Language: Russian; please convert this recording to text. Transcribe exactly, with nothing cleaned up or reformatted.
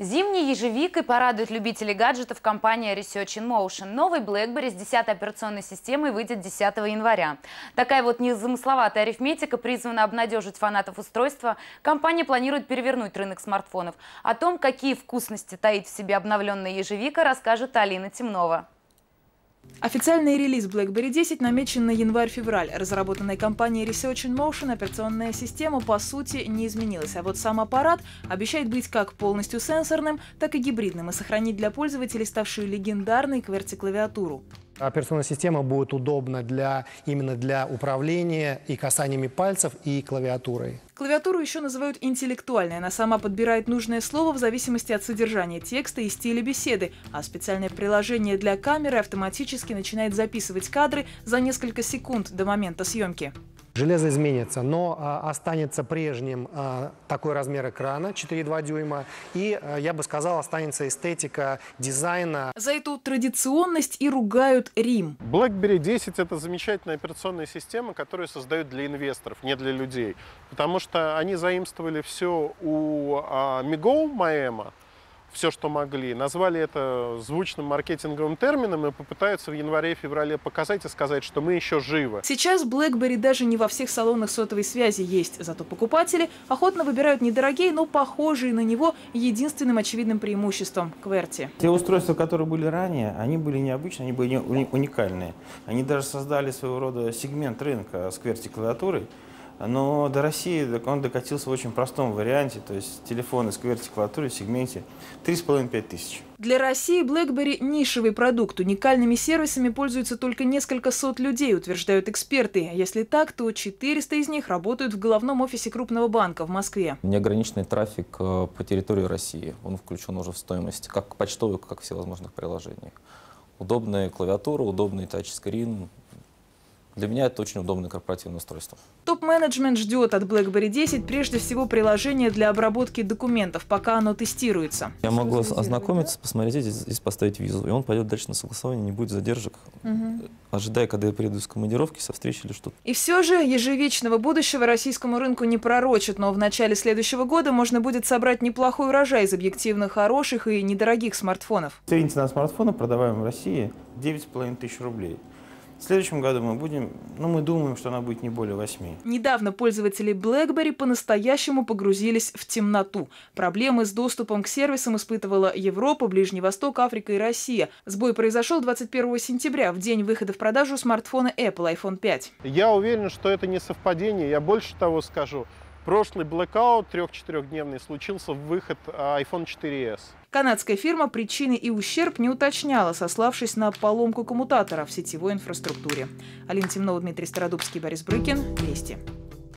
Зимней ежевикой порадует любителей гаджетов компания Research in Motion. Новый BlackBerry с десятой операционной системой выйдет десятого января. Такая вот незамысловатая арифметика призвана обнадежить фанатов устройства. Компания планирует перевернуть рынок смартфонов. О том, какие вкусности таит в себе обновленная ежевика, расскажет Алина Темнова. Официальный релиз BlackBerry десять намечен на январь-февраль. Разработанная компанией Research in Motion операционная система, по сути, не изменилась. А вот сам аппарат обещает быть как полностью сенсорным, так и гибридным и сохранить для пользователей ставшую легендарной QWERTY-клавиатуру. Операционная система будет удобна для, именно для управления и касаниями пальцев, и клавиатурой. Клавиатуру еще называют интеллектуальной. Она сама подбирает нужное слово в зависимости от содержания текста и стиля беседы. А специальное приложение для камеры автоматически начинает записывать кадры за несколько секунд до момента съемки. Железо изменится, но останется прежним такой размер экрана, четыре и две десятых дюйма, и, я бы сказал, останется эстетика дизайна. За эту традиционность и ругают Рим. BlackBerry десять – это замечательная операционная система, которую создают для инвесторов, не для людей. Потому что они заимствовали все у Миго Маэма, все, что могли, назвали это звучным маркетинговым термином и попытаются в январе-феврале показать и сказать, что мы еще живы. Сейчас BlackBerry даже не во всех салонах сотовой связи есть, зато покупатели охотно выбирают недорогие, но похожие на него единственным очевидным преимуществом – QWERTY. Те устройства, которые были ранее, они были необычные, они были уникальные. Они даже создали своего рода сегмент рынка с QWERTY-клавиатурой. Но до России он докатился в очень простом варианте, то есть телефоны с QWERTY-клавиатурой в сегменте три с половиной — пять тысяч. Для России BlackBerry – нишевый продукт. Уникальными сервисами пользуются только несколько сот людей, утверждают эксперты. Если так, то четыреста из них работают в головном офисе крупного банка в Москве. Неограниченный трафик по территории России. Он включен уже в стоимость как почтовых, как всевозможных приложений. Удобная клавиатура, удобный тачскрин. Для меня это очень удобное корпоративное устройство. Топ-менеджмент ждет от BlackBerry десять прежде всего приложение для обработки документов, пока оно тестируется. Я могу ознакомиться, посмотреть здесь, поставить визу. И он пойдет дальше на согласование, не будет задержек, угу. Ожидая, когда я приеду из командировки, со встречи или что-то. И все же ежевечного будущего российскому рынку не пророчат. Но в начале следующего года можно будет собрать неплохой урожай из объективно хороших и недорогих смартфонов. Средняя цена смартфона, продаваемая в России, девять с половиной тысяч рублей. В следующем году мы будем, ну, мы думаем, что она будет не более восьми. Недавно пользователи BlackBerry по-настоящему погрузились в темноту. Проблемы с доступом к сервисам испытывала Европа, Ближний Восток, Африка и Россия. Сбой произошел двадцать первого сентября, в день выхода в продажу смартфона Apple iPhone пять. Я уверен, что это не совпадение. Я больше того скажу. Прошлый блэкаут трёх-четырёхдневный случился в выход iPhone четыре эс. Канадская фирма причины и ущерб не уточняла, сославшись на поломку коммутатора в сетевой инфраструктуре. Алина Темнова, Дмитрий Стародубский, Борис Брыкин. Вести.